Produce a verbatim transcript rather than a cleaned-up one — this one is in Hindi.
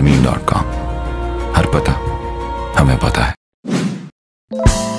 ज़मीन डॉट कॉम। हर पता हमें पता है।